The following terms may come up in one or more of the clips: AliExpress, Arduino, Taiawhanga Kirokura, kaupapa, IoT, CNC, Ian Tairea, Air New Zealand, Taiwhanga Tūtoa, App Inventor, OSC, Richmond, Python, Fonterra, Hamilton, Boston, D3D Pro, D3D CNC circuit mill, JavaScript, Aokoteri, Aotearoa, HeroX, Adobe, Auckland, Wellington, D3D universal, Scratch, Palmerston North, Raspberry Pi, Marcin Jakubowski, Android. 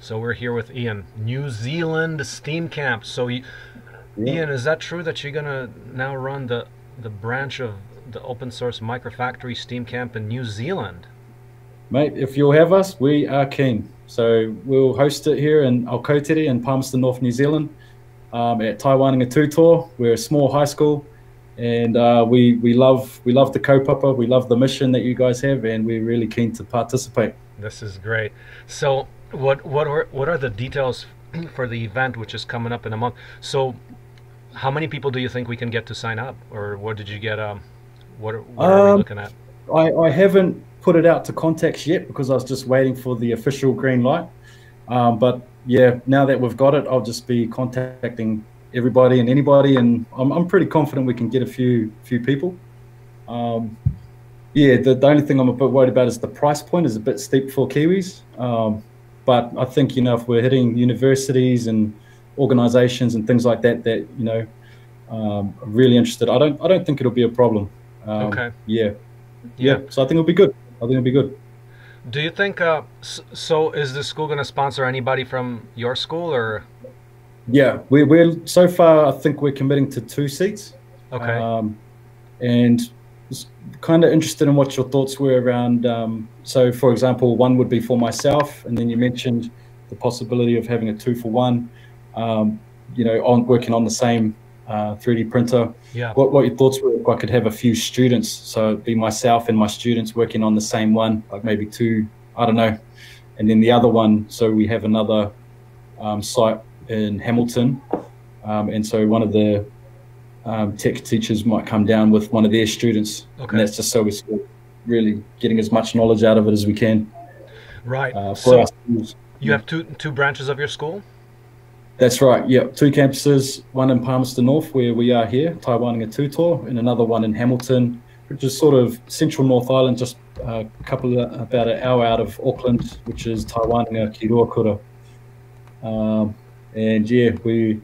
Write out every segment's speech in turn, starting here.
So we're here with Ian. New Zealand Steam Camp. So Ian, is that true that you're gonna now run the branch of the open source microfactory Steam Camp in New Zealand? Mate, if you'll have us, we are keen. So we'll host it here in Aokoteri in Palmerston North, New Zealand, at Taiwhanga Tūtoa. We're a small high school, and we love the kaupapa, we love the mission that you guys have, and we're really keen to participate. This is great. So what are the details for the event, which is coming up in a month? So how many people do you think we can get to sign up, or what did you get? What are we looking at? I haven't put it out to contacts yet because I was just waiting for the official green light. But yeah, now that we've got it, I'll just be contacting everybody and anybody, and I'm pretty confident we can get a few people. Yeah, the only thing I'm a bit worried about is the price point is a bit steep for Kiwis. But I think, you know, if we're hitting universities and organizations and things like that, that, you know, are really interested, I don't think it'll be a problem. Okay. Yeah. Yeah. So I think it'll be good. I think it'll be good. Do you think, so is the school going to sponsor anybody from your school, or? Yeah, we're so far, I think we're committing to 2 seats. Okay. And kind of interested in what your thoughts were around, so for example, one would be for myself, and then you mentioned the possibility of having a 2-for-1, you know, on working on the same 3D printer. Yeah. What your thoughts were if I could have a few students, so it'd be myself and my students working on the same one, like maybe 2, I don't know. And then the other one, so we have another site in Hamilton, and so one of the tech teachers might come down with one of their students. Okay. And that's just so we're really getting as much knowledge out of it as we can. Right. So you have two branches of your school? That's right, yeah. 2 campuses, one in Palmerston North, where we are here, Taiwhanga Tūtoa, and another one in Hamilton, which is sort of central North Island, just about an hour out of Auckland, which is Taiawhanga Kirokura. And yeah, we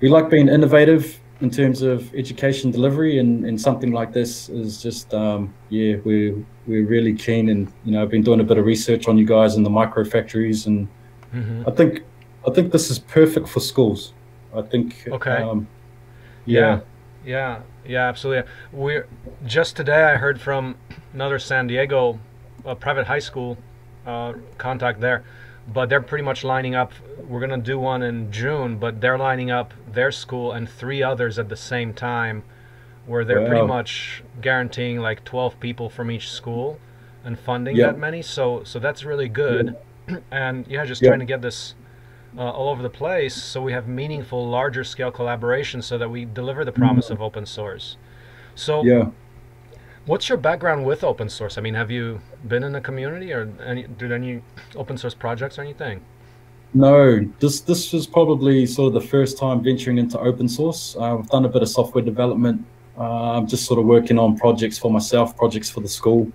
like being innovative in terms of education delivery, and something like this is just, yeah, we're really keen, and, you know, I've been doing a bit of research on you guys and the microfactories, and mm-hmm. I think this is perfect for schools. I think. Okay. Yeah, absolutely. We're just today, I heard from another San Diego private high school contact there, but they're pretty much lining up. We're gonna do one in June, but they're lining up their school and 3 others at the same time, where they're pretty much guaranteeing like 12 people from each school and funding that many. So that's really good. Yeah. And yeah, just trying to get this all over the place, so we have meaningful, larger scale collaboration, so that we deliver the promise of open source. So what's your background with open source? I mean, have you been in a community, or did any open source projects or anything? No, this was probably sort of the first time venturing into open source. I've done a bit of software development. I'm just sort of working on projects for myself, projects for the school.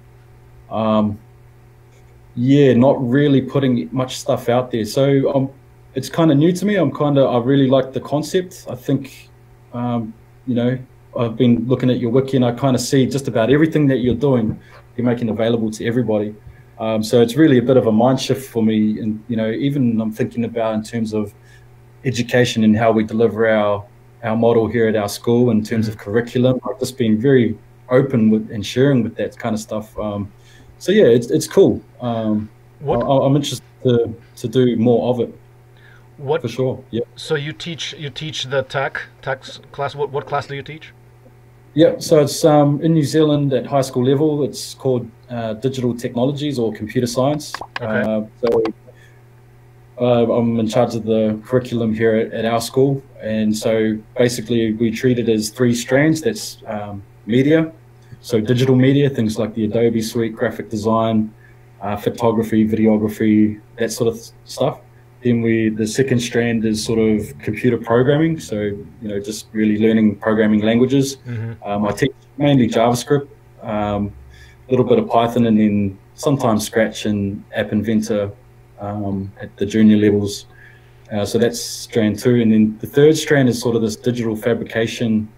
Yeah, not really putting much stuff out there. So it's kind of new to me. I really like the concept. I think, you know, I've been looking at your wiki, and I kind of see just about everything that you're doing, you're making available to everybody. So it's really a bit of a mind shift for me. And, you know, even I'm thinking about in terms of education and how we deliver our model here at our school in terms of curriculum. I've just been very open with and sharing with that kind of stuff. So yeah, it's cool. I'm interested to do more of it. What, for sure. Yeah. So you teach the tech class. What class do you teach? Yeah. So it's in New Zealand at high school level. It's called digital technologies or computer science. Okay. So I'm in charge of the curriculum here at our school, and so basically we treat it as 3 strands. That's media, so digital media, things like the Adobe suite, graphic design, photography, videography, that sort of stuff. Then the second strand is sort of computer programming. So, you know, just really learning programming languages. Mm-hmm. I teach mainly JavaScript, a little bit of Python, and then sometimes Scratch and App Inventor at the junior levels. So that's strand 2. And then the third strand is sort of this digital fabrication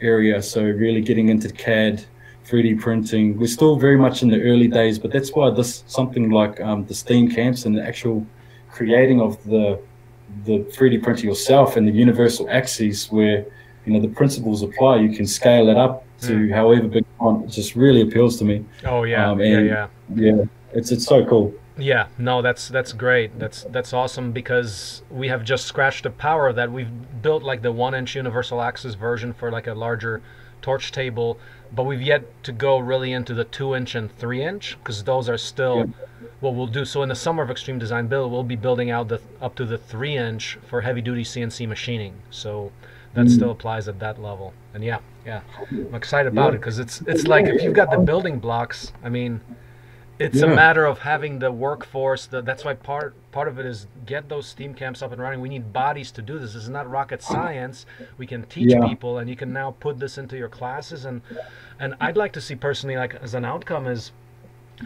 area. So really getting into CAD, 3D printing. We're still very much in the early days, but that's why something like the STEAM camps and the actual creating of the 3D printer yourself and the universal axes where, you know, the principles apply, you can scale it up to however big you want. It just really appeals to me. Oh yeah, yeah. It's so cool. Yeah, no, that's great. That's awesome, because we have just scratched the power of that. We've built like the 1-inch universal axis version for like a larger torch table, but we've yet to go really into the 2-inch and 3-inch, because those are still what we'll do. So in the summer of Extreme Design Build, we'll be building out the up to the 3-inch for heavy-duty CNC machining. So that still applies at that level. And yeah, I'm excited about it, because it's like, if you've got the building blocks, I mean, it's a matter of having the workforce. That's why part of it is get those STEAM camps up and running. We need bodies to do this. This is not rocket science. We can teach people, and you can now put this into your classes. And I'd like to see personally, like as an outcome, is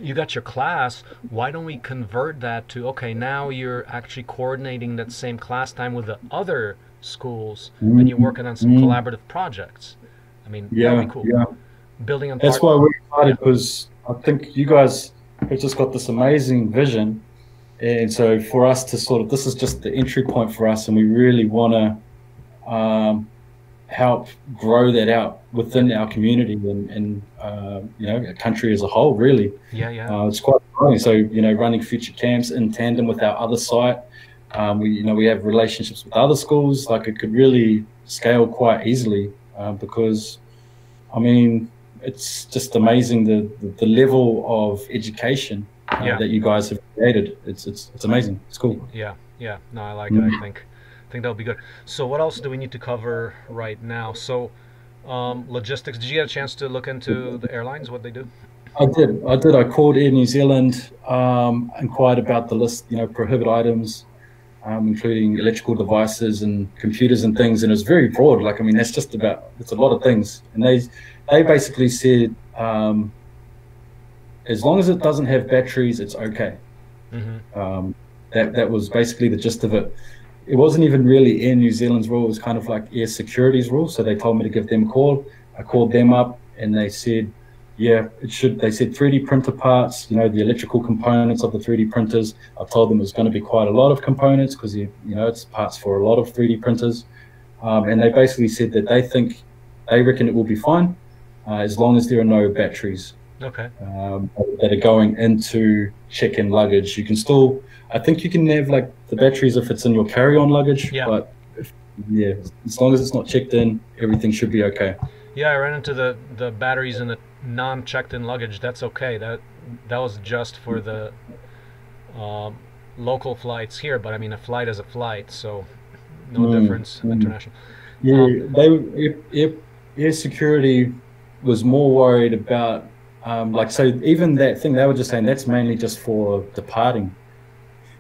you got your class. Why don't we convert that to, okay, now you're actually coordinating that same class time with the other schools, and you're working on some collaborative projects. I mean, that'd be cool. Building on that's why we're excited, because I think you guys have just got this amazing vision, and so for us to sort of, this is just the entry point for us, and we really want to help grow that out within our community and you know, our country as a whole, really. It's quite exciting. So, you know, running future camps in tandem with our other site. We, you know, we have relationships with other schools. Like, it could really scale quite easily, because, I mean, it's just amazing the level of education that you guys have created. It's amazing. It's cool. Yeah. No, I like it. I think that'll be good. So, what else do we need to cover right now? So, logistics. Did you get a chance to look into the airlines? What they do? I did. I called Air New Zealand, inquired about the list, you know, prohibited items, including electrical devices and computers and things. And it's very broad. Like, I mean, that's just about, it's a lot of things. And they basically said, as long as it doesn't have batteries, it's okay. That was basically the gist of it. It wasn't even really Air New Zealand's rule. It was kind of like Air Security's rule. So they told me to give them a call. I called them up and they said, yeah, it should. They said 3D printer parts, you know, the electrical components of the 3D printers. I told them it was going to be quite a lot of components, because, you know, it's parts for a lot of 3D printers. And they basically said that they reckon it will be fine, as long as there are no batteries that are going into check-in luggage. You can still, I think you can have like the batteries if it's in your carry-on luggage, but as long as it's not checked in, everything should be okay. Yeah, I ran into the batteries in the non-checked-in luggage. That's okay. That was just for the local flights here. But I mean, a flight is a flight, so no difference international. Yeah, Air Security was more worried about like, so even that thing they were just saying, that's mainly just for departing.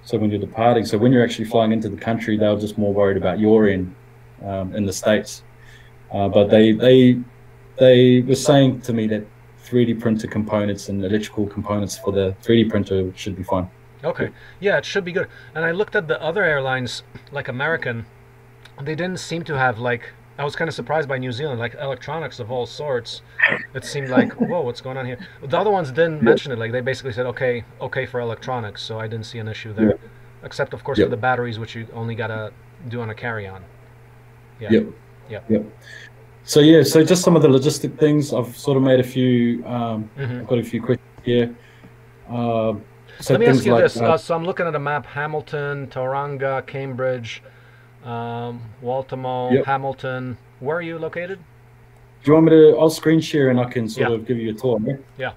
So when you're departing, so when you're actually flying into the country, they were just more worried about your end in the States. But they were saying to me that 3D printer components and electrical components for the 3D printer should be fine. Okay. Yeah, it should be good. And I looked at the other airlines, like American, they didn't seem to have, like, I was kind of surprised by New Zealand, like electronics of all sorts. It seemed like, whoa, what's going on here? The other ones didn't mention it. Like, they basically said, okay for electronics. So I didn't see an issue there, except, of course, for the batteries, which you only got to do on a carry-on. So just some of the logistic things. I've sort of made a few, I've got a few questions here. So let me ask you like, this. So I'm looking at a map, Hamilton, Taiawhanga, Cambridge, Waltamo, Hamilton. Where are you located? Do you want me to, I'll screen share and I can sort of give you a tour. Right? Yeah.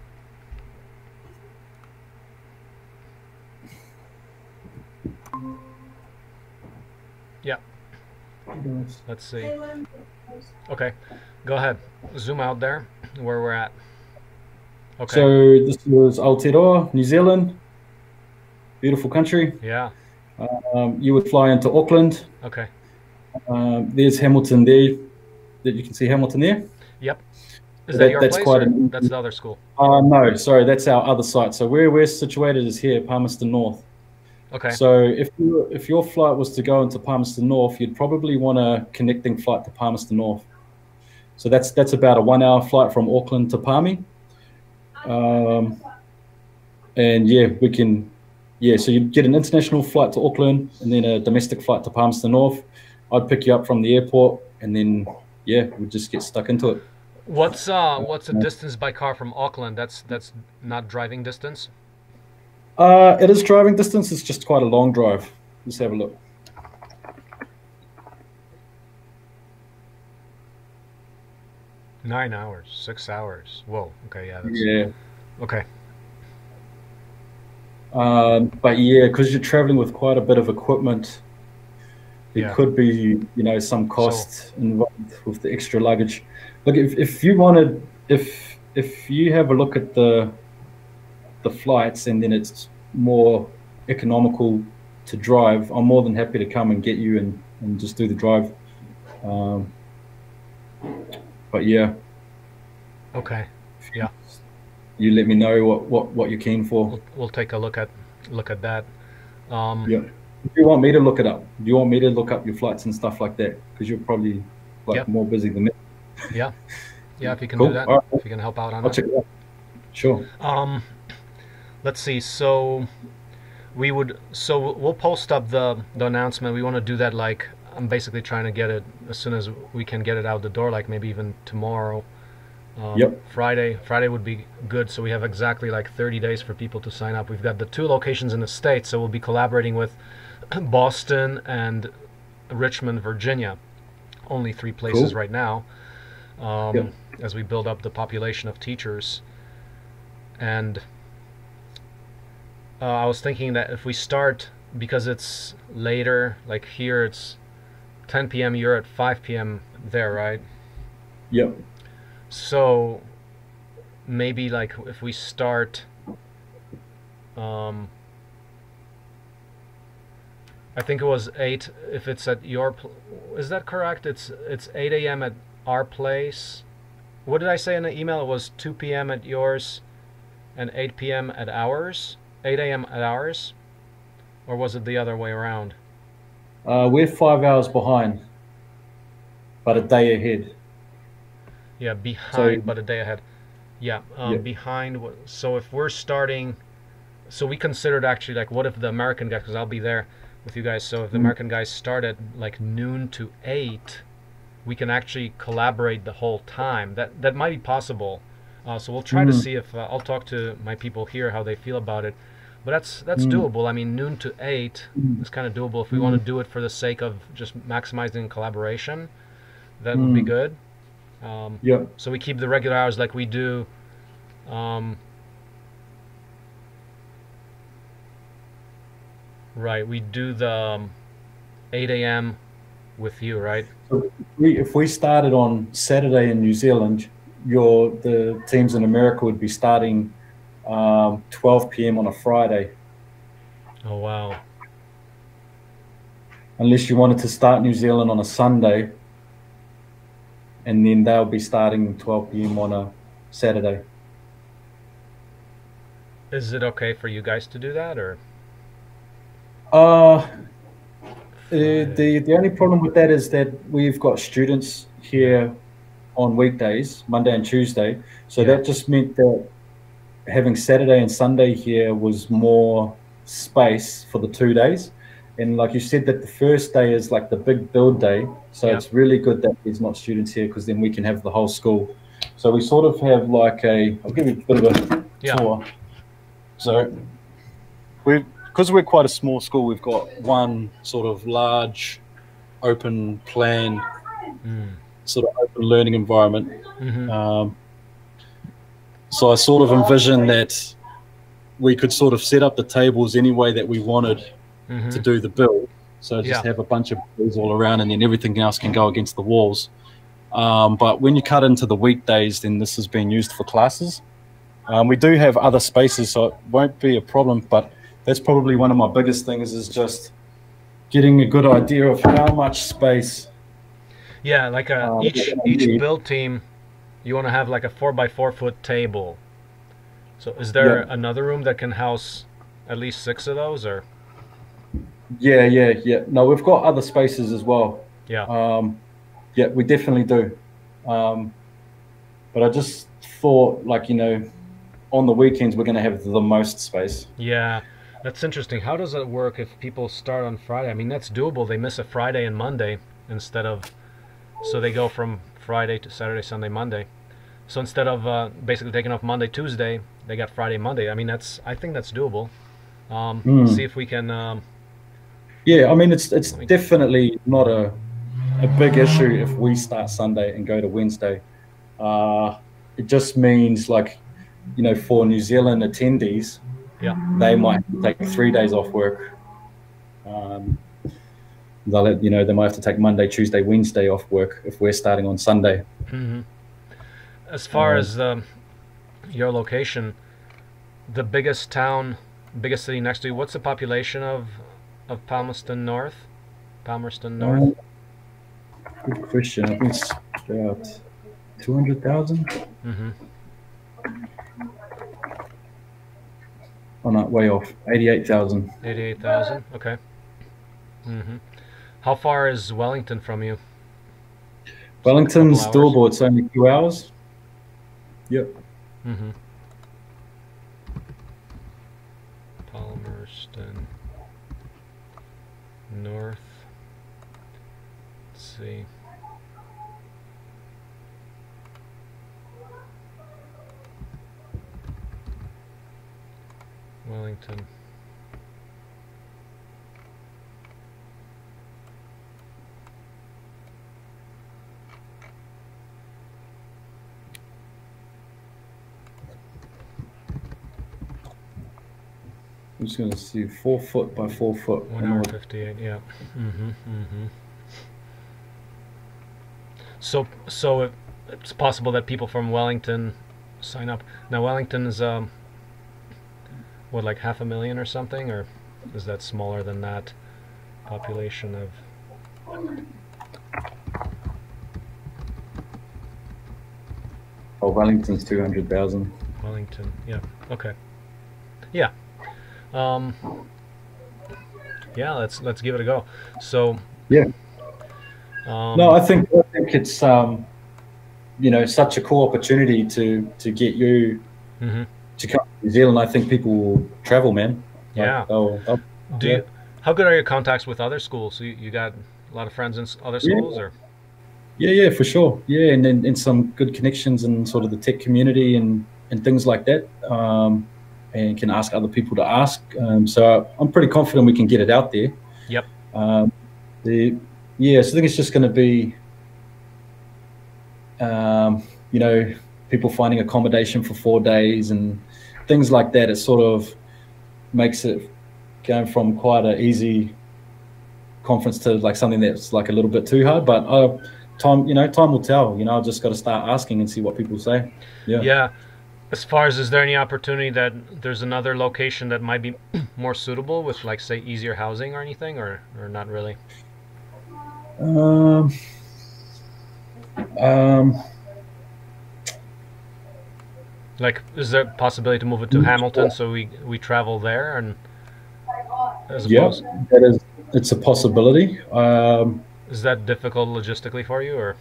Let's see. Okay, go ahead. Zoom out there where we're at. Okay. So this was Aotearoa, New Zealand. Beautiful country. Yeah. You would fly into Auckland. Okay. There's Hamilton there. That you can see Hamilton there. Yep. Is that your place? Quite that's the other school. No, sorry, that's our other site. So where we're situated is here, Palmerston North. Okay. So if your flight was to go into Palmerston North, you'd probably want a connecting flight to Palmerston North. So that's about a 1-hour flight from Auckland to Palmy. And yeah, we can Yeah, so you'd get an international flight to Auckland and then a domestic flight to Palmerston North. I'd pick you up from the airport and then, yeah, we'd just get stuck into it. What's the distance by car from Auckland? That's not driving distance? It is driving distance. It's just quite a long drive. Let's have a look. six hours. Whoa, okay, yeah. That's, yeah. Okay. But yeah, because you're traveling with quite a bit of equipment, there could be, you know, some cost involved with the extra luggage. Look, if you wanted, if you have a look at the flights and then it's more economical to drive, I'm more than happy to come and get you and just do the drive. But yeah. Okay. Yeah. You let me know what you're keen for. We'll take a look at that. Yeah. Do you want me to look it up? Do you want me to look up your flights and stuff like that? Because you're probably like more busy than me. Yeah. Yeah. If you can do that, right. If you can help out on it. Sure. Let's see. So we'll post up the announcement. We want to do that. Like, I'm basically trying to get it as soon as we can get it out the door. Like maybe even tomorrow. Friday would be good, so we have exactly like 30 days for people to sign up. We've got the 2 locations in the States, so we'll be collaborating with Boston and Richmond, Virginia. Only 3 places right now, as we build up the population of teachers. And I was thinking that if we start, because it's later, like here it's 10 p.m., you're at 5 p.m. there, right? Yep. So maybe like if we start, I think it was 8. If it's at your, is that correct? It's 8 a.m. at our place. What did I say in the email? It was 2 p.m. at yours, and 8 p.m. at ours. 8 a.m. at ours, or was it the other way around? We're 5 hours behind, but a day ahead. Yeah, behind, so, but a day ahead. Yeah, behind. So if we're starting, so we considered actually like, what if the American guys, because I'll be there with you guys, so if the American guys start at like noon to 8, we can actually collaborate the whole time. That might be possible. So we'll try to see if, I'll talk to my people here how they feel about it. But that's doable. I mean, noon to 8 is kind of doable. If we want to do it for the sake of just maximizing collaboration, that would be good. So we keep the regular hours like we do. We do the 8 a.m. with you, right? So if we started on Saturday in New Zealand, the teams in America would be starting 12 p.m. on a Friday. Oh, wow. Unless you wanted to start New Zealand on a Sunday, and then they'll be starting 12 p.m. on a Saturday. Is it okay for you guys to do that, or? The only problem with that is that we've got students here on weekdays, Monday and Tuesday, so that just meant that having Saturday and Sunday here was more space for the 2 days. And like you said, that the first day is like the big build day. So it's really good that there's not students here, because then we can have the whole school. So we sort of have like I'll give you a bit of a tour. So because we're quite a small school, we've got one sort of large open plan, sort of open learning environment. So I sort of envisioned that we could sort of set up the tables any way that we wanted to do the build, so just have a bunch of balls all around, and then everything else can go against the walls. But when you cut into the weekdays, then this is being used for classes. We do have other spaces, so it won't be a problem. But that's probably one of my biggest things, is just getting a good idea of how much space. Yeah, like each build team, you want to have like a 4 by 4 foot table. So is there another room that can house at least 6 of those, or? Yeah. No, we've got other spaces as well. Yeah, we definitely do. But I just thought, like, you know, on the weekends we're going to have the most space. Yeah, That's interesting. How does it work if people start on Friday? I mean, that's doable. They miss a Friday and Monday instead of... So they go from Friday to Saturday, Sunday, Monday. So instead of basically taking off Monday, Tuesday, they got Friday, Monday. I mean, that's... I think that's doable. See if we can... yeah, I mean, it's definitely not a big issue if we start Sunday and go to Wednesday. It just means, like, you know, for New Zealand attendees... Yeah, they might take 3 days off work. They'll, you know, they might have to take Monday, Tuesday, Wednesday off work if we're starting on Sunday. Mm-hmm. As far as your location, the biggest town, biggest city next to you, what's the population of Palmerston North? Palmerston North. Good question. I think it's about 200,000. Mm-hmm. Oh no, way off. 88,000. 88,000. Okay. Mm-hmm. How far is Wellington from you? Wellington's doable. It's only 2 hours. Yep. Mm-hmm. Palmerston North. Let's see. Wellington. I'm just going to see 4 foot by 4 foot. 1 hour 58. Yeah. Mm-hmm. Mm-hmm. So it's possible that people from Wellington sign up. Now Wellington is what, like 500,000 or something, or is that smaller than that population of? Oh, Wellington's 200,000. Wellington, yeah, okay, yeah, yeah. Let's give it a go. So yeah, no, I think it's you know, such a cool opportunity to get you. Mm-hmm. To come to New Zealand, I think people will travel, man. Like, yeah. Do you, how good are your contacts with other schools? You got a lot of friends in other schools, or? Yeah, for sure. Yeah, and some good connections in sort of the tech community and things like that. And can ask other people to ask. So I'm pretty confident we can get it out there. Yep. So I think it's just going to be, you know, people finding accommodation for 4 days and things like that. It sort of makes it going from quite an easy conference to like something that's like a little bit too hard. But time will tell. You know, I've just got to start asking and see what people say. Yeah. Yeah. As far as, is there any opportunity that there's another location that might be more suitable with, like, say, easier housing or anything, or not really? Like, is there a possibility to move it to Hamilton, so we travel there? And it's a possibility. Is that difficult logistically for you, or?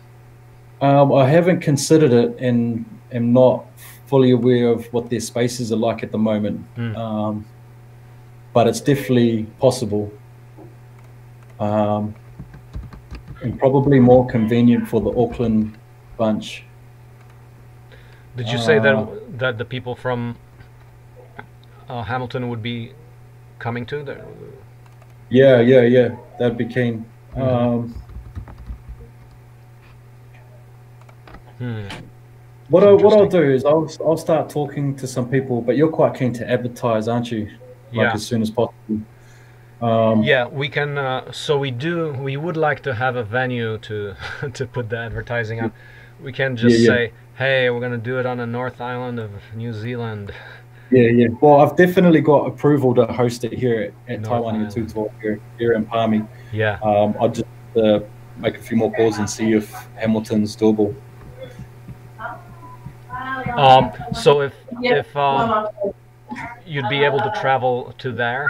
I haven't considered it, and am not fully aware of what their spaces are like at the moment. Mm. But it's definitely possible, and probably more convenient for the Auckland bunch. Did you say that the people from Hamilton would be coming to there? Yeah. That'd be keen. Mm-hmm. What I'll do is I'll start talking to some people. But you're quite keen to advertise, aren't you? Like, yeah. As soon as possible. Yeah, we can. So we do. We would like to have a venue to put the advertising on. We can just say, hey, we're going to do it on the North Island of New Zealand. Yeah. Well, I've definitely got approval to host it here at Taiwhanga Tūtoa here in Palmy. Yeah. I'll just make a few more calls and see if Hamilton's doable. So if you'd be able to travel to there,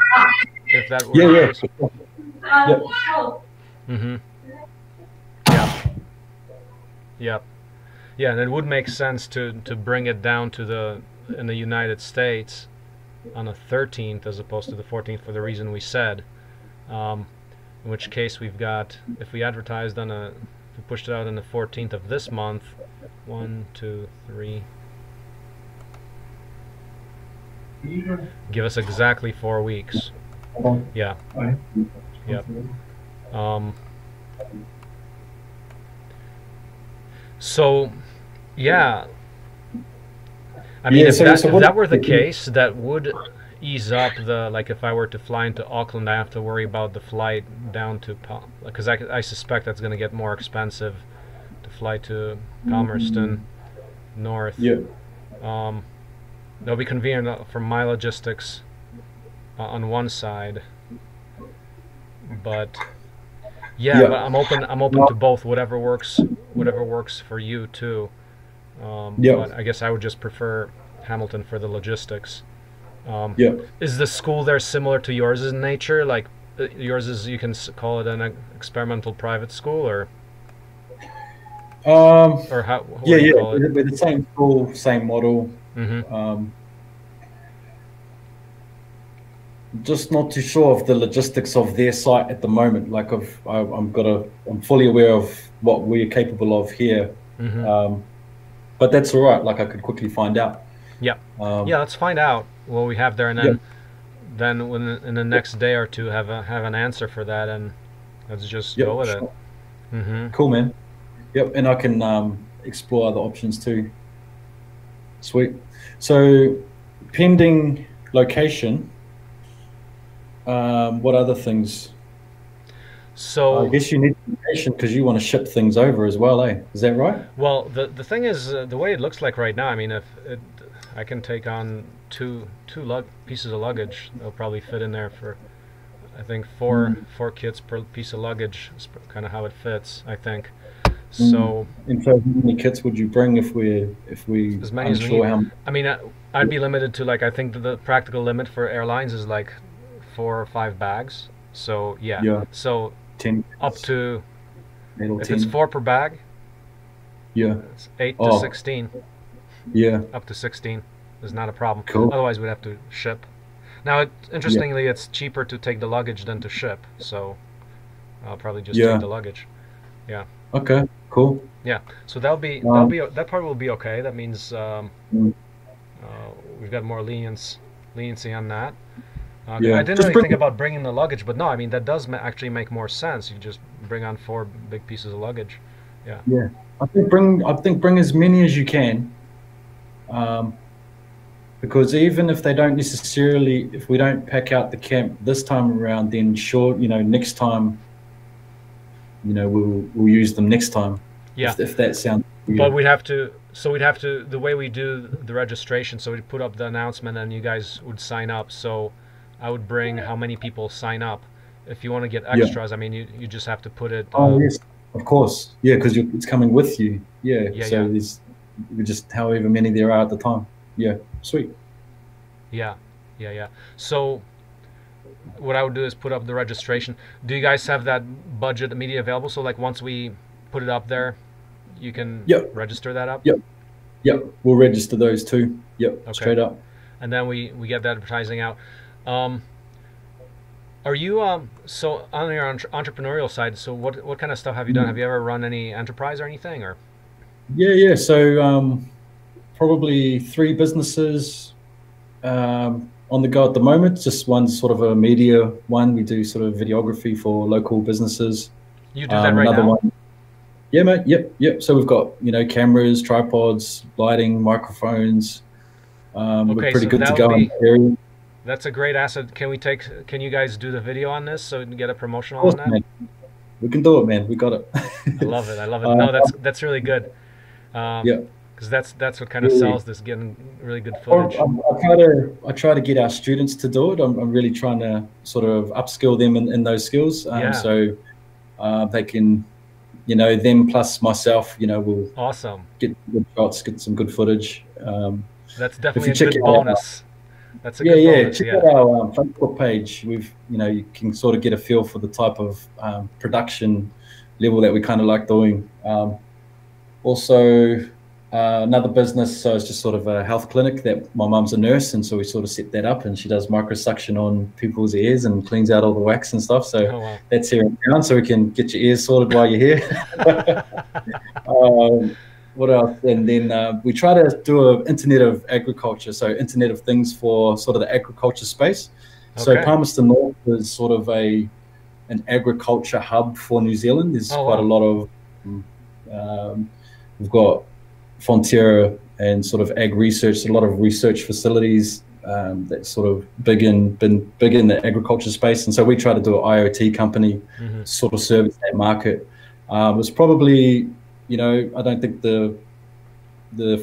if that were yours. Yeah. Mm-hmm. Yeah, and it would make sense to bring it down in the United States on the 13th as opposed to the 14th for the reason we said. In which case we've got, if we advertised on a, if we pushed it out on the 14th of this month, 1, 2, 3, give us exactly 4 weeks. Yeah. Yep. So, yeah. I mean, yeah, if that were the case, that would ease up the, like, if I were to fly into Auckland, I have to worry about the flight down to, because I suspect that's going to get more expensive to fly to Palmerston North. Yeah. That'll be convenient for my logistics on one side, but yeah, but I'm open to both, whatever works for you too. But I guess I would just prefer Hamilton for the logistics. Is the school there similar to yours in nature? Like yours is, you can call it an experimental private school, or how? Yeah, they're the same school, same model. Mm-hmm. Just not too sure of the logistics of their site at the moment. Like I'm fully aware of what we're capable of here. Mm-hmm. But that's all right. Like I could quickly find out. Yeah. Let's find out what we have there, and then in the next day or two have an answer for that, and let's just go with it. Mm-hmm. Cool, man. Yep. And I can explore other options too. Sweet. So, pending location. What other things? So I guess you need location because you want to ship things over as well, eh? Is that right? Well, the thing is, the way it looks like right now, I mean, if it, I can take on two pieces of luggage, they'll probably fit in there for, I think four kits per piece of luggage is kind of how it fits, I think. So, in fact, how many kits would you bring if we? As many as we need. I mean, I'd be limited to, like, I think that the practical limit for airlines is like 4 or 5 bags. So so 10 up to, if it's 4 per bag, it's 8 to 16. Yeah, up to 16 is not a problem. Cool. Otherwise, we'd have to ship. Now, interestingly, it's cheaper to take the luggage than to ship. So, I'll probably just take the luggage. Yeah. Okay. Cool. Yeah. So that part will be okay. That means we've got more leniency on that. I didn't really think about bringing the luggage, but no, I mean, that does actually make more sense. You just bring on 4 big pieces of luggage. Yeah. Yeah. I think bring as many as you can, because even if they don't necessarily, if we don't pack out the camp this time around, then sure, next time, we'll use them next time. Yeah. If that sounds. Weird. But we'd have to. So we'd have to. The way we do the registration, so we'd put up the announcement, and you guys would sign up. So. I would bring how many people sign up. If you want to get extras, I mean, you just have to put it. Oh yes, of course. Yeah, because it's coming with you. Yeah. Yeah. So there's just however many there are at the time. Yeah. Sweet. Yeah. Yeah. Yeah. So what I would do is put up the registration. Do you guys have that budget immediately available? So like once we put it up there, you can register that up. Yep. Yep. We'll register those too. Yep. Okay. Straight up. And then we get the advertising out. Are you so on your entrepreneurial side? So what kind of stuff have you done? Have you ever run any enterprise or anything? Or yeah. So probably 3 businesses on the go at the moment. Just one sort of a media one. We do sort of videography for local businesses. You do that right now? One. Yeah, mate. Yep. So we've got cameras, tripods, lighting, microphones. We're pretty good to go in the area. That's a great asset. Can you guys do the video on this so we can get a promotional on that? Man. We can do it, man. We got it. I love it. No, that's really good. Because that's what kind of sells this, getting really good footage. I try to get our students to do it. I'm really trying to sort of upskill them in those skills, so they can, them plus myself, will get good shots, get some good footage. That's definitely a good bonus. That's a good bonus. Check out our Facebook page. We've, you can sort of get a feel for the type of production level that we kind of like doing. Also, another business, so it's just sort of a health clinic that my mum's a nurse, and so we sort of set that up, and she does microsuction on people's ears and cleans out all the wax and stuff. So oh, wow. That's here in town, so we can get your ears sorted while you're here. What else? And then we try to do an Internet of Agriculture, so Internet of Things for sort of the agriculture space. Okay. So Palmerston North is sort of an agriculture hub for New Zealand. There's oh, quite wow. a lot of we've got Fonterra and sort of ag research, a lot of research facilities that sort of big in the agriculture space, and so we try to do an IoT company mm-hmm. sort of service that market. It's probably, you know, I don't think the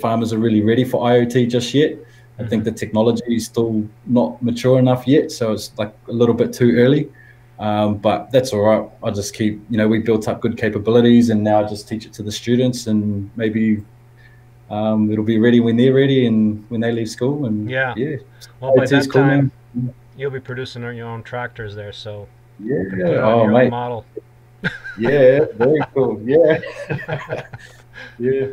farmers are really ready for IoT just yet. Mm-hmm. I think the technology is still not mature enough yet, so it's like a little bit too early. But that's all right. I just keep, you know, we built up good capabilities, and now I just teach it to the students, and maybe it'll be ready when they're ready and when they leave school. And yeah. Well, by that time, you'll be producing your own tractors there, so yeah, you can put on your own model. Yeah, very cool. Yeah, yeah.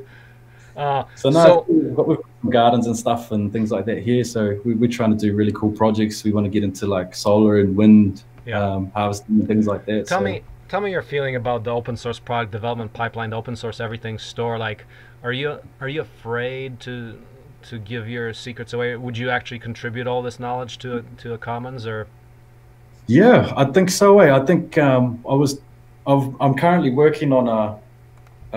So now we've got gardens and stuff and things like that here. So we're trying to do really cool projects. We want to get into like solar and wind harvesting and things like that. Tell me your feeling about the open source product development pipeline, the open source everything store. Like, are you afraid to give your secrets away? Would you actually contribute all this knowledge to a commons? Or yeah, I think so. I think I'm currently working on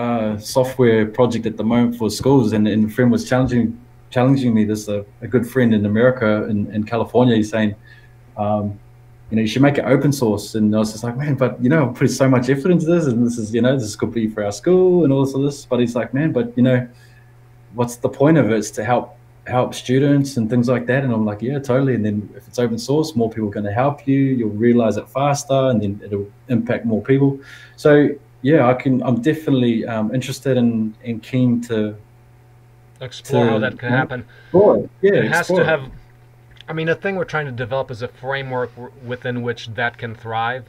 a software project at the moment for schools, and a friend was challenging me. This a good friend in America, in California, he's saying, you know, you should make it open source. And I was just like, man, but, you know, I'm putting so much effort into this, and this is, you know, this could be for our school and all this, But he's like, man, but, you know, what's the point of it? It's to help students and things like that. And I'm like, yeah, totally. And then if it's open source, more people are going to help you. You'll realize it faster, and then it'll impact more people. So, yeah, I'm definitely interested and keen to explore how that can happen. Explore. Yeah, it has to have... I mean, the thing we're trying to develop is a framework within which that can thrive.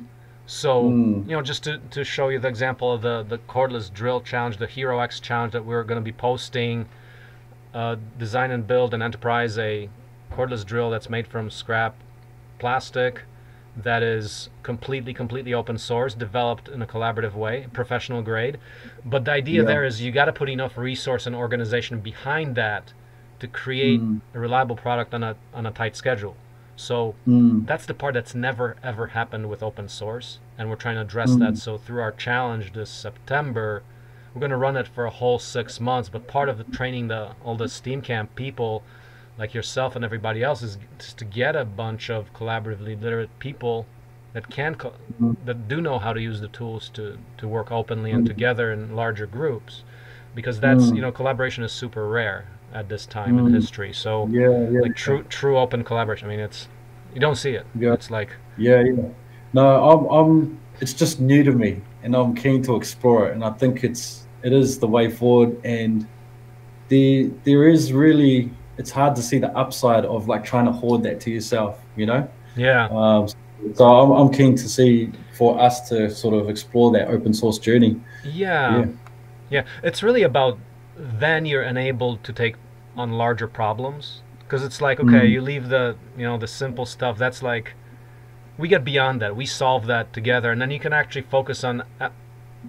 So, you know, just to show you the example of the cordless drill challenge, the HeroX challenge that we're going to be posting, design and build and enterprise a cordless drill that's made from scrap plastic that is completely open source, developed in a collaborative way, professional grade. But the idea there is you got to put enough resource and organization behind that to create a reliable product on a tight schedule. So that's the part that's never ever happened with open source, and we're trying to address that. So through our challenge this September, we're going to run it for a whole 6 months, but part of the training all the Steam Camp people like yourself and everybody else is just to get a bunch of collaboratively literate people that that do know how to use the tools to work openly and together in larger groups, because that's, you know, collaboration is super rare at this time in history. So like true open collaboration, I mean, it's, you don't see it. It's like no, I'm it's just new to me, and I'm keen to explore it, and I think it is the way forward. And there is really, it's hard to see the upside of like trying to hoard that to yourself, you know. So I'm keen to see, for us to sort of explore that open source journey. Yeah, it's really about, then you're enabled to take on larger problems, because it's like, okay, you leave the simple stuff. That's like, we get beyond that, we solve that together, and then you can actually focus on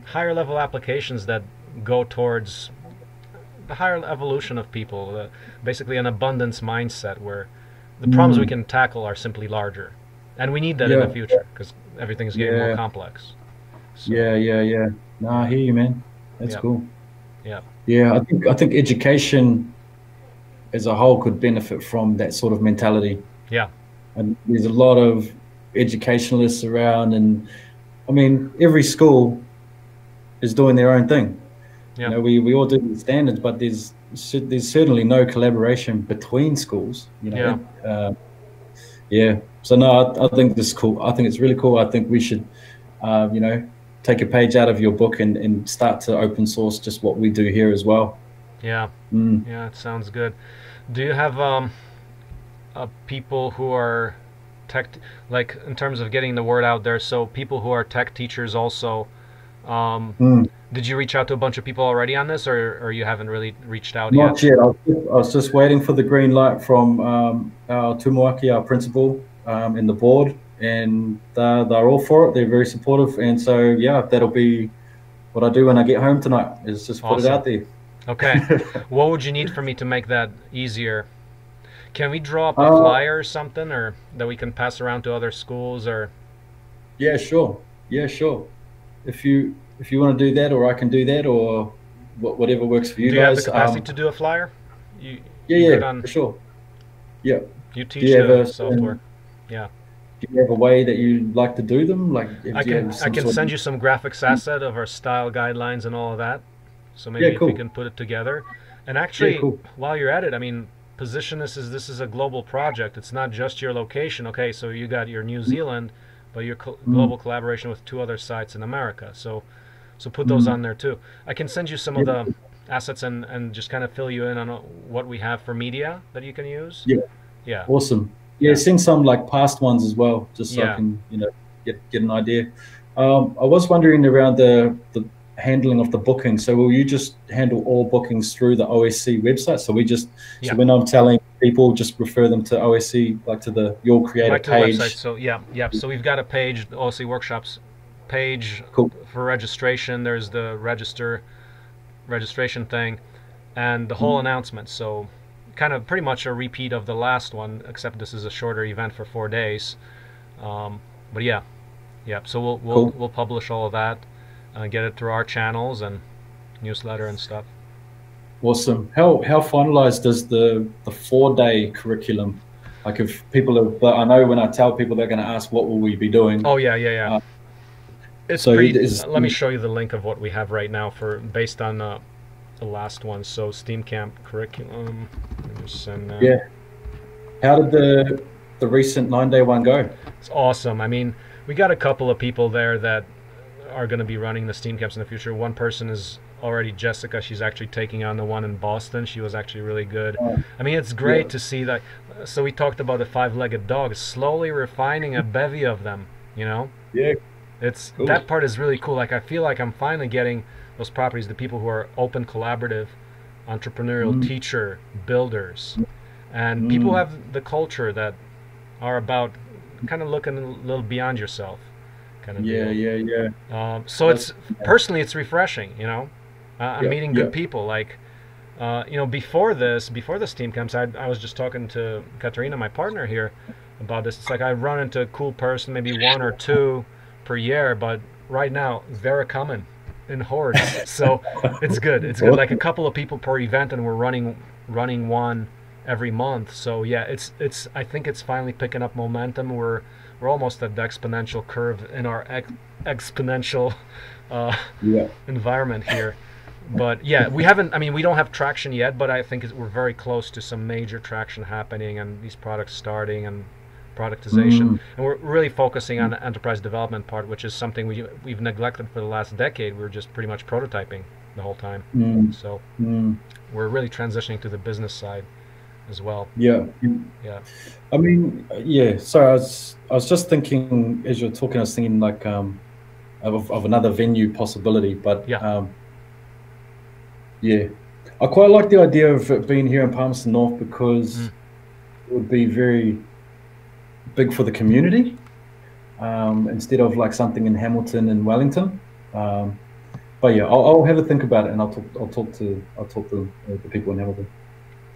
higher level applications that go towards the higher evolution of people, basically an abundance mindset where the problems we can tackle are simply larger, and we need that in the future, because everything's getting more complex. So, no, I hear you, man. That's cool. Yeah, I think education as a whole could benefit from that sort of mentality. Yeah. And there's a lot of educationalists around, and I mean, every school is doing their own thing. Yeah. You know, we all do the standards, but there's certainly no collaboration between schools, you know. Yeah. So no, I think this is cool. I think it's really cool. I think we should you know, take a page out of your book and start to open source just what we do here as well. Yeah, it sounds good. Do you have people who are tech, like in terms of getting the word out there, so people who are tech teachers also Did you reach out to a bunch of people already on this, or you haven't really reached out yet? Not yet. I was just waiting for the green light from our Tumuaki, our principal, and the board, and they're all for it. They're very supportive, and so yeah, that'll be what I do when I get home tonight, is just put it out there. Okay. What would you need for me to make that easier? Can we draw up a flyer or something, or that we can pass around to other schools, or? Yeah, sure. Yeah, sure. If you want to do that, or I can do that, or whatever works for you guys. Do you have the capacity to do a flyer? Yeah, for sure. Yeah. You teach the software. Yeah. Do you have a way that you like to do them? Like, I can send you some graphics asset of our style guidelines and all of that. So maybe if we can put it together. And actually, while you're at it, I mean, position this is a global project. It's not just your location. Okay, so you got your New Zealand, but your global collaboration with 2 other sites in America. So put those on there too. I can send you some of the assets and just kind of fill you in on what we have for media that you can use. Yeah. Yeah. Awesome. Yeah, send some like past ones as well, just so I can, you know, get an idea. I was wondering around the handling of the booking. So will you just handle all bookings through the OSC website? So we just so when I'm telling people, just refer them to OSC, like to your creator page. Website. So yeah. So we've got a page, the OSC workshops page for registration. There's the registration thing, and the whole announcement. So kind of pretty much a repeat of the last one, except this is a shorter event for 4 days. But yeah. So we'll publish all of that and get it through our channels and newsletter and stuff. Awesome. How finalized is the 4-day curriculum? Like if people are, I know when I tell people they're going to ask, what will we be doing? Oh yeah. It's so pretty. Let me show you the link of what we have right now based on the last one. So Steam Camp curriculum. Yeah. How did the recent 9-day one go? It's awesome. I mean, we got a couple of people there that are going to be running the Steam Camps in the future. One person is already Jessica. She's actually taking on the one in Boston. She was actually really good. I mean, it's great to see that. So we talked about the 5-legged dog, slowly refining a bevy of them, you know? Yeah. It's that part is really cool. Like I feel like I'm finally getting those properties, the people who are open, collaborative, entrepreneurial, teacher, builders, and people who have the culture that are about kind of looking a little beyond yourself. Kind of deal. So it's personally, it's refreshing, you know. I'm meeting good people. Like, you know, before this team comes, I was just talking to Katarina, my partner here, about this. It's like I run into a cool person, maybe 1 or 2 per year, but right now they're coming in hordes. So it's good. It's good. Like a couple of people per event, and we're running one every month. So yeah, it's. I think it's finally picking up momentum. We're almost at the exponential curve in our exponential environment here. But yeah, we haven't, I mean, we don't have traction yet, but I think we're very close to some major traction happening and these products starting and productization. And we're really focusing on the enterprise development part, which is something we've neglected for the last decade. We were just pretty much prototyping the whole time. So we're really transitioning to the business side as well. Yeah. I mean, yeah. So I was just thinking as you're talking, I was thinking like of another venue possibility, but yeah, I quite like the idea of it being here in Palmerston North because it would be very big for the community instead of like something in Hamilton and Wellington. But yeah, I'll have a think about it, and I'll talk to the people in Hamilton.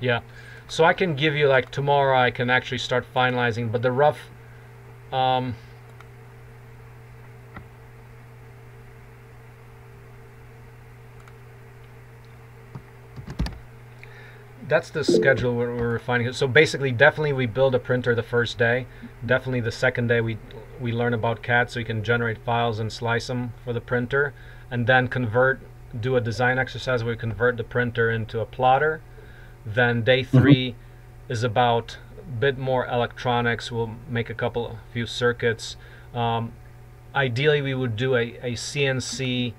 Yeah. So I can give you, like, tomorrow I can actually start finalizing, but the rough, that's the schedule we're refining. So basically, definitely we build a printer the first day. Definitely the second day we learn about CAD, so you can generate files and slice them for the printer, and then do a design exercise where we convert the printer into a plotter. Then day 3 is about a bit more electronics. We'll make a few circuits. Ideally, we would do a CNC,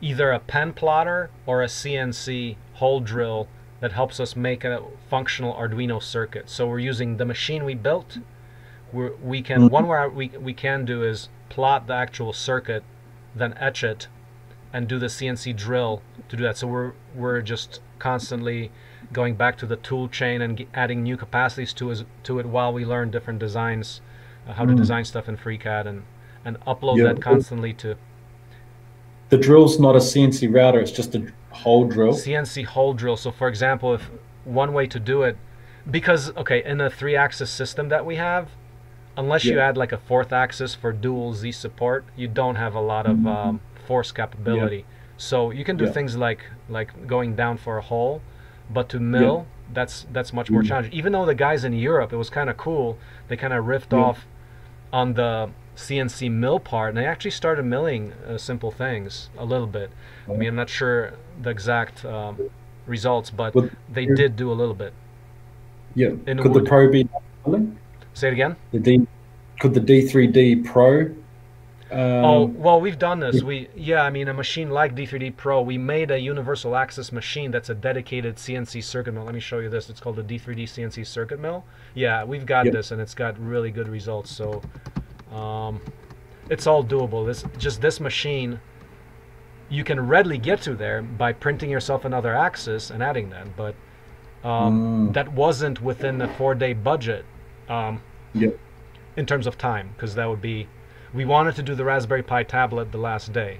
either a pen plotter or a CNC hole drill that helps us make a functional Arduino circuit. So we're using the machine we built. One way we can do is plot the actual circuit, then etch it, and do the CNC drill to do that. So we're just constantly going back to the tool chain and adding new capacities to it while we learn different designs, how to design stuff in FreeCAD, and upload that constantly to. The drill's not a CNC router, it's just a hole drill. CNC hole drill. So for example, if one way to do it, because, okay, in a 3-axis system that we have, unless you add like a 4th axis for dual Z support, you don't have a lot of force capability. So you can do things like going down for a hole, but to mill, that's much more challenging. Even though the guys in Europe, it was kind of cool, they kind of riffed off on the CNC mill part, and they actually started milling simple things a little bit. I mean, I'm not sure the exact results, but they did do a little bit. Yeah. Could the Pro be milling? Say it again? Could the D3D Pro? Oh, well, we've done this. I mean, a machine like D3D Pro, we made a universal axis machine that's a dedicated CNC circuit mill. Let me show you this. It's called the D3D CNC circuit mill. Yeah, we've got this, and it's got really good results. So it's all doable. This machine, you can readily get to there by printing yourself another axis and adding that. But that wasn't within the 4-day budget. In terms of time, because that would be, we wanted to do the Raspberry Pi tablet the last day,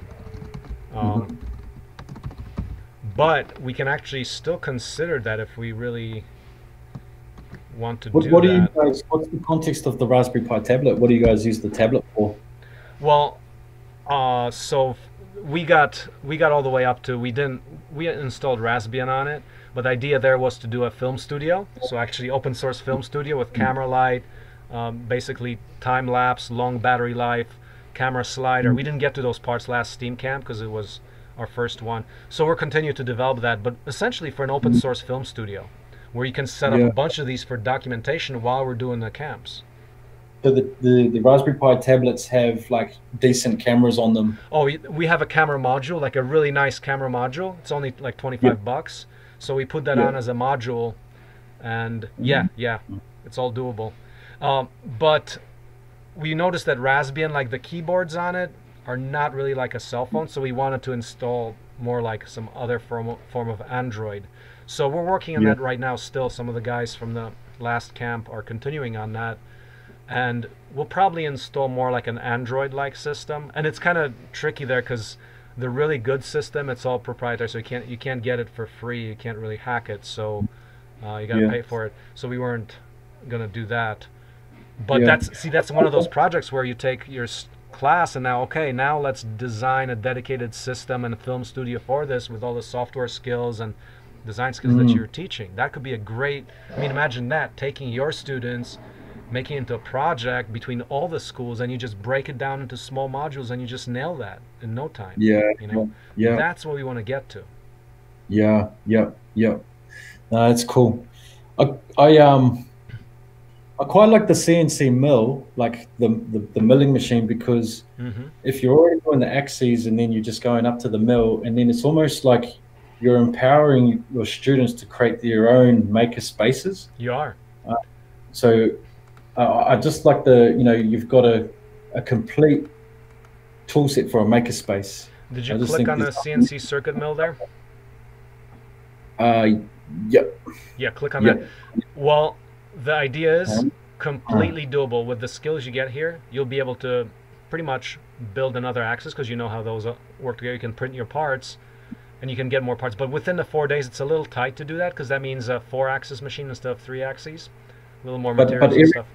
but we can actually still consider that if we really want to what's the context of the Raspberry Pi tablet? What do you guys use the tablet for? Well, so we got all the way up to, we installed Raspbian on it. But the idea there was to do a film studio, so actually open source film studio with camera light, basically time lapse, long battery life, camera slider. We didn't get to those parts last Steam Camp because it was our first one. So we're continuing to develop that, but essentially for an open source film studio, where you can set up a bunch of these for documentation while we're doing the camps. So the Raspberry Pi tablets have like decent cameras on them. Oh, we have a camera module, like a really nice camera module. It's only like 25 bucks. So we put that on as a module, and it's all doable. But we noticed that Raspbian, like the keyboards on it, are not really like a cell phone, so we wanted to install more like some other form of Android. So we're working on that right now still. Some of the guys from the last camp are continuing on that, and we'll probably install more like an Android-like system. And it's kind of tricky there because the really good system, it's all proprietary, so you can't get it for free. You can't really hack it, so you gotta pay for it. So we weren't gonna do that. But that's one of those projects where you take your class and now let's design a dedicated system and a film studio for this with all the software skills and design skills that you're teaching. That could be a great. I mean, imagine that, taking your students, making it into a project between all the schools, and you just break it down into small modules, and you just nail that in no time. That's what we want to get to. No, that's cool. I quite like the CNC mill, like the milling machine, because if you're already doing the axes and then you're just going up to the mill, and then it's almost like you're empowering your students to create their own maker spaces. You are. I just like you've got a complete tool set for a makerspace. Did you click on the CNC circuit mill there? Yeah, click on that. Well, the idea is completely doable. With the skills you get here, you'll be able to pretty much build another axis because you know how those work together. You can print your parts and you can get more parts. But within the 4 days, it's a little tight to do that because that means a 4-axis machine instead of 3 axes. A little more materials and stuff.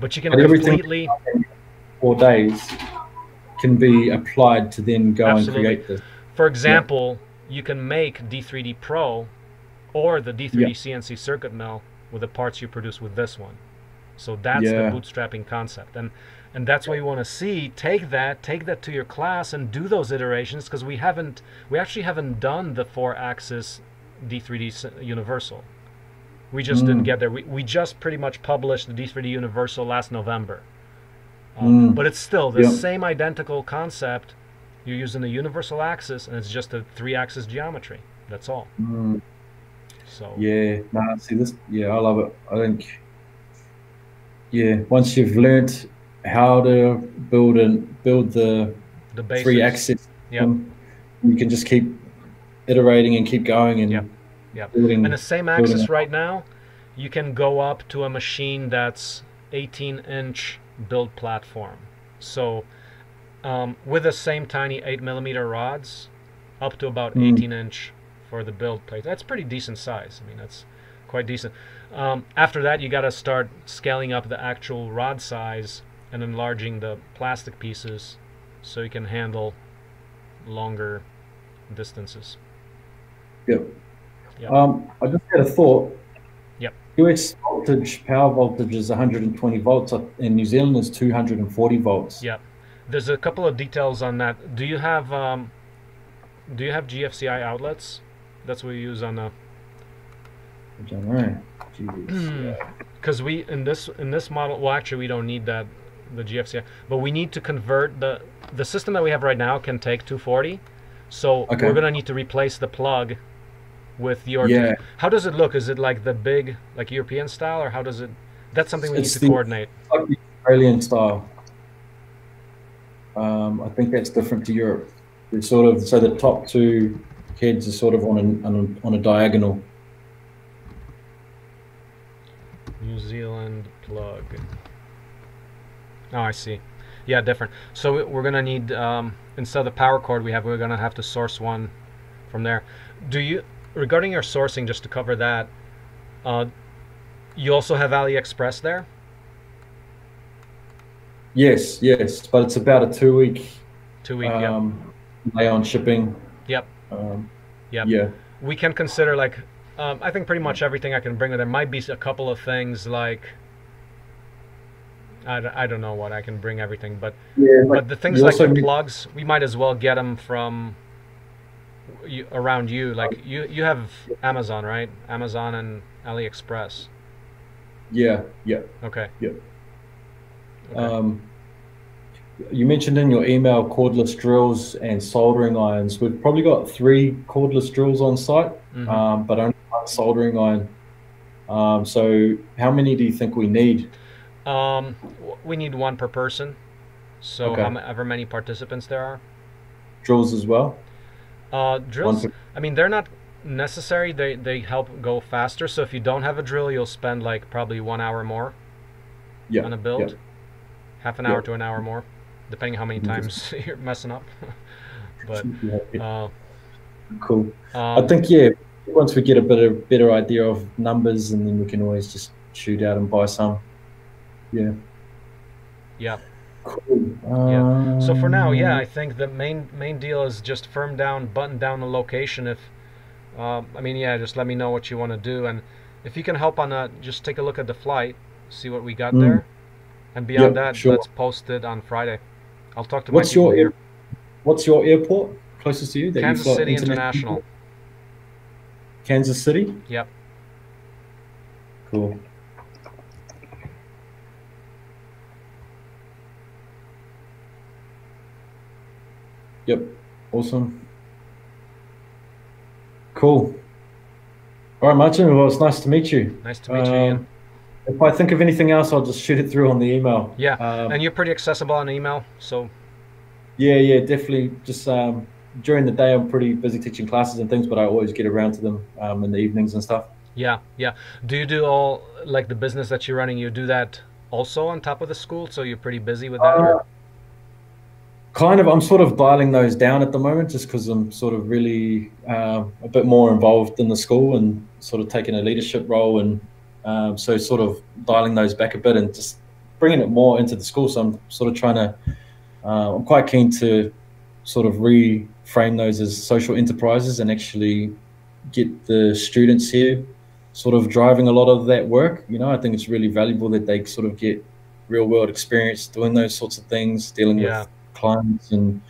But you can completely... 4 days can be applied to then go and create this. For example, you can make D3D Pro or the D3D CNC circuit mill with the parts you produce with this one. So that's the bootstrapping concept. And that's what you want to see. Take that to your class and do those iterations, because we actually haven't done the 4-axis D3D universal. We just didn't get there. We just pretty much published the D3D Universal last November. But it's still the same identical concept. You're using the universal axis, and it's just a 3-axis geometry. That's all. So I love it. I think once you've learned how to build the 3-axis, you can just keep iterating and keep going and building. And the same axis right now, you can go up to a machine that's 18-inch build platform. So with the same tiny 8mm rods, up to about 18-inch for the build plate. That's pretty decent size. I mean, that's quite decent. After that, you got to start scaling up the actual rod size and enlarging the plastic pieces so you can handle longer distances. Yep. I just had a thought. Yep. US voltage, power voltage is 120 volts, and New Zealand is 240 volts. Yep. There's a couple of details on that. Do you have GFCI outlets? That's what you use on the. I don't know. Because we in this model, well, actually we don't need that, the GFCI, but we need to convert the system that we have right now can take 240, so we're gonna need to replace the plug with your. Yeah. How does it look? Is it like the big, like European style, or how does it? That's something we need to coordinate. Like the Australian style. I think that's different to Europe. It's sort of, so the top two heads are sort of on a diagonal. New Zealand plug. Oh, I see. Yeah, different. So we're gonna need instead of the power cord we have, we're gonna have to source one from there. Do you, regarding your sourcing, just to cover that, you also have AliExpress there? Yes, yes, but it's about a two-week delay on shipping. Yep. Yeah. We can consider like. I think pretty much everything I can bring. There might be a couple of things like I don't know what I can bring everything, but yeah, but the things like the plugs, we might as well get them from around you. Like you have Amazon, right? Amazon and AliExpress. Yeah. Yeah. Okay. Yeah. Okay. You mentioned in your email cordless drills and soldering irons. We've probably got 3 cordless drills on site, but only 1 soldering iron. So how many do you think we need? We need 1 per person. So however many participants there are. Drills as well? Drills, I mean, they're not necessary. They help go faster. So if you don't have a drill, you'll spend like probably 1 hour more on a build. Yeah. Half an hour to an hour more, depending how many times you're messing up. But cool. I think once we get a bit of better idea of numbers, and then we can always just shoot out and buy some. Yeah. Yeah. Cool. So for now, I think the main deal is just firm down, button down the location. If just let me know what you want to do, and if you can help on that, just take a look at the flight, see what we got there. And beyond that, let's post it on Friday. I'll talk to Mike. What's your airport closest to you? That Kansas City International. Kansas City? Yep. Cool. Yep. Awesome. Cool. All right, Marcin. Well, it's nice to meet you. Nice to meet you, Ian. If I think of anything else, I'll just shoot it through on the email. Yeah, and you're pretty accessible on email, so. Yeah, definitely. Just during the day, I'm pretty busy teaching classes and things, but I always get around to them in the evenings and stuff. Yeah. Do you do all, like the business that you're running, you do that also on top of the school, so you're pretty busy with that? Kind of. I'm sort of dialing those down at the moment just because I'm sort of really a bit more involved in the school and sort of taking a leadership role and so sort of dialing those back a bit and just bringing it more into the school. So I'm sort of trying to, I'm quite keen to sort of reframe those as social enterprises and actually get the students here sort of driving a lot of that work. You know, I think it's really valuable that they sort of get real world experience doing those sorts of things, dealing with clients. And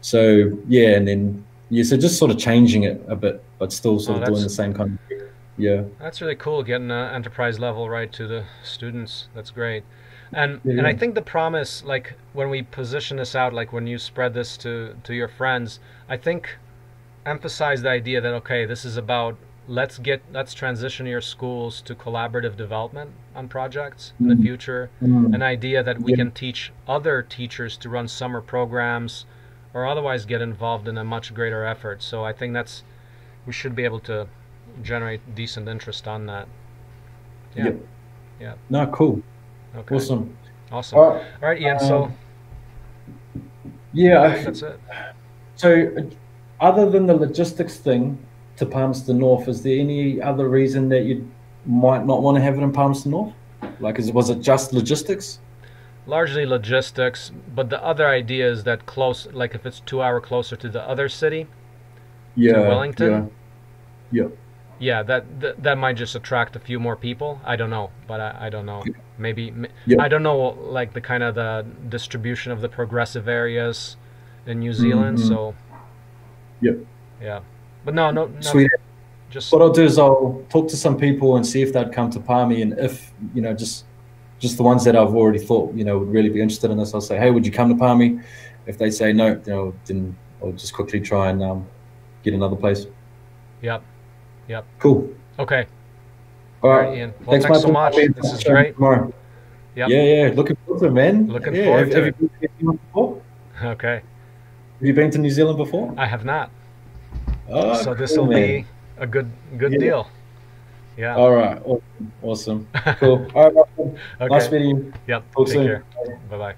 so, so just sort of changing it a bit, but still sort of doing the same kind of thing. Yeah, that's really cool, getting an enterprise level right to the students. That's great. And and I think the promise, like when we position this out, like when you spread this to your friends, I think emphasize the idea that this is about let's transition your schools to collaborative development on projects in the future. An idea that we can teach other teachers to run summer programs or otherwise get involved in a much greater effort. So I think that's, we should be able to generate decent interest on that. Yeah. Yep. Yeah. No, cool. Okay. Awesome. Awesome. All right, Ian. So yeah, that's it. So other than the logistics thing to Palmerston North, is there any other reason that you might not want to have it in Palmerston North? Like, was it just logistics? Largely logistics, but the other idea is that close, like if it's 2 hours closer to the other city, to Wellington, that might just attract a few more people. I don't know, but I don't know. Maybe I don't know, like the kind of the distribution of the progressive areas in New Zealand. So, yeah, but no. Sweet. Just what I'll do is I'll talk to some people and see if they'd come to Palmy, and if just the ones that I've already thought would really be interested in this, I'll say, hey, would you come to Palmy? If they say no, then I'll just quickly try and get another place. Yep. Cool. Okay. All right, Ian. Well, thanks so much. This is great. Tomorrow. Yep. Yeah. Looking forward to it, man. Looking forward to it. Have you been to New Zealand before? Okay. Have you been to New Zealand before? I have not. Oh, so this will be a good deal. Yeah. All right. Awesome. Cool. All right. Okay. Nice meeting you. Yep. Talk soon. Take care. Bye-bye.